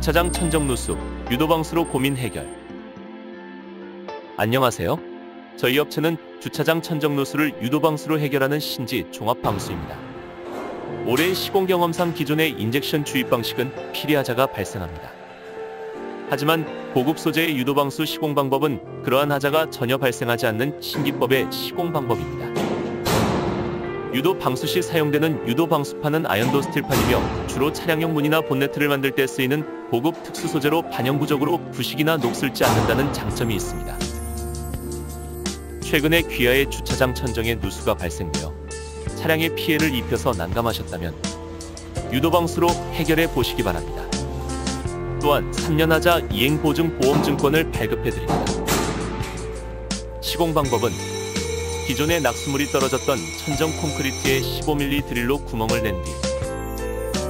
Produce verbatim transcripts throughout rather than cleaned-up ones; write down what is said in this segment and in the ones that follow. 주차장 천정 누수, 유도방수로 고민 해결. 안녕하세요. 저희 업체는 주차장 천정 누수를 유도방수로 해결하는 신지 종합방수입니다. 올해의 시공 경험상 기존의 인젝션 주입 방식은 피리하자가 발생합니다. 하지만 고급 소재의 유도방수 시공 방법은 그러한 하자가 전혀 발생하지 않는 신기법의 시공 방법입니다. 유도 방수 시 사용되는 유도 방수판은 아연도 스틸판이며 주로 차량용 문이나 본네트를 만들 때 쓰이는 고급 특수 소재로 반영구적으로 부식이나 녹슬지 않는다는 장점이 있습니다. 최근에 귀하의 주차장 천정에 누수가 발생되어 차량에 피해를 입혀서 난감하셨다면 유도 방수로 해결해 보시기 바랍니다. 또한 삼 년 하자 이행보증 보험증권을 발급해드립니다. 시공 방법은 기존의 낙수물이 떨어졌던 천정 콘크리트에 십오 밀리미터 드릴로 구멍을 낸 뒤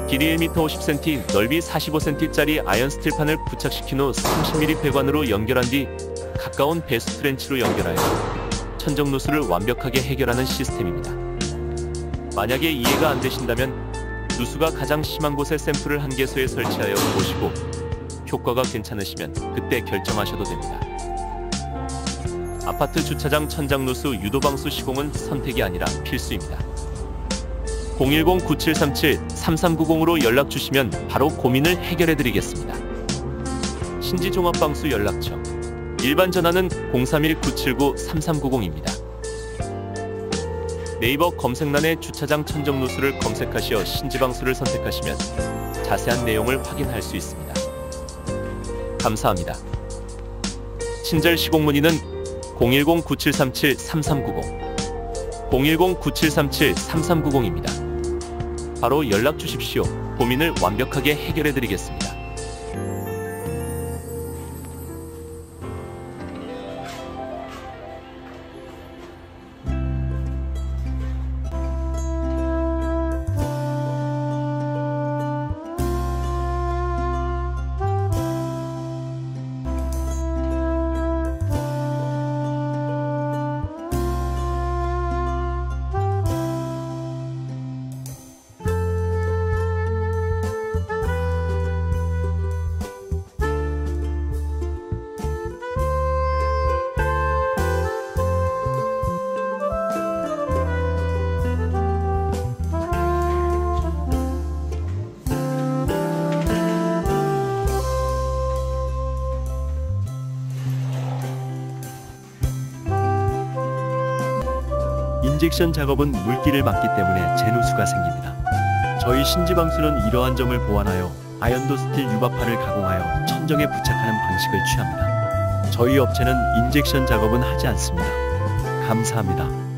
길이 일 미터 오십 센티미터, 넓이 사십오 센티미터짜리 아연 스틸판을 부착시킨 후 삼십 밀리미터 배관으로 연결한 뒤 가까운 배수 트렌치로 연결하여 천정 누수를 완벽하게 해결하는 시스템입니다. 만약에 이해가 안 되신다면 누수가 가장 심한 곳에 샘플을 한 개소에 설치하여 보시고 효과가 괜찮으시면 그때 결정하셔도 됩니다. 아파트 주차장 천장 누수 유도방수 시공은 선택이 아니라 필수입니다. 공일공 구칠삼칠 삼삼구공으로 연락주시면 바로 고민을 해결해드리겠습니다. 신지종합방수 연락처, 일반 전화는 공삼일 구칠구 삼삼구공입니다. 네이버 검색란에 주차장 천정 누수를 검색하시어 신지방수를 선택하시면 자세한 내용을 확인할 수 있습니다. 감사합니다. 친절 시공 문의는 공일공 구칠삼칠 삼삼구공, 공일공 구칠삼칠 삼삼구공입니다. 바로 연락 주십시오. 고민을 완벽하게 해결해 드리겠습니다. 인젝션 작업은 물기를 막기 때문에 재누수가 생깁니다. 저희 신지방수는 이러한 점을 보완하여 아연도 스틸 유박파를 가공하여 천정에 부착하는 방식을 취합니다. 저희 업체는 인젝션 작업은 하지 않습니다. 감사합니다.